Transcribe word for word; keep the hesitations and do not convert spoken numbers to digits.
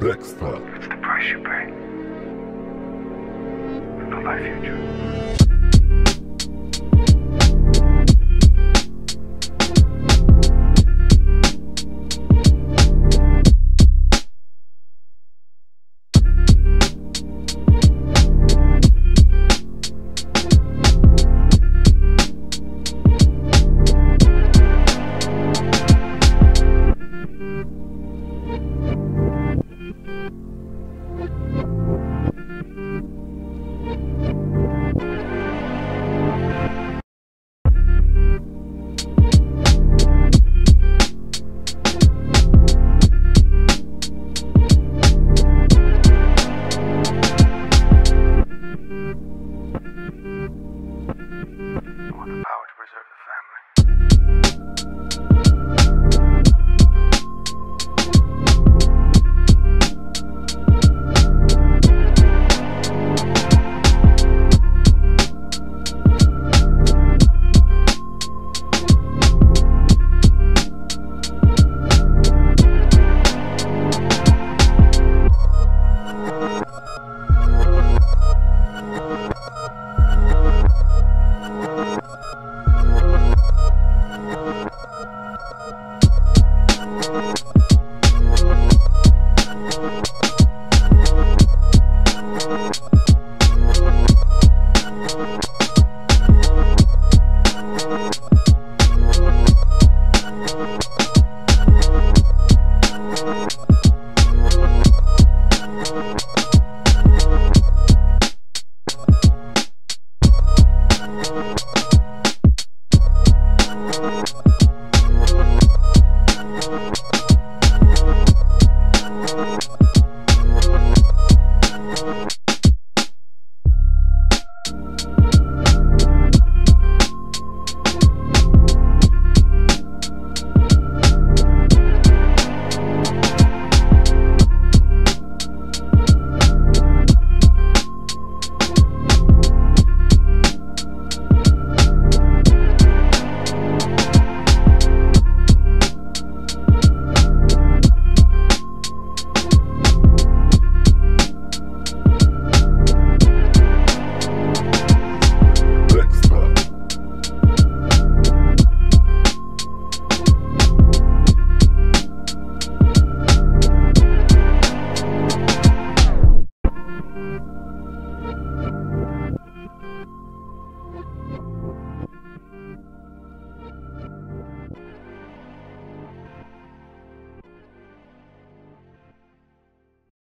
Black Star. It's the price you pay. Not my future.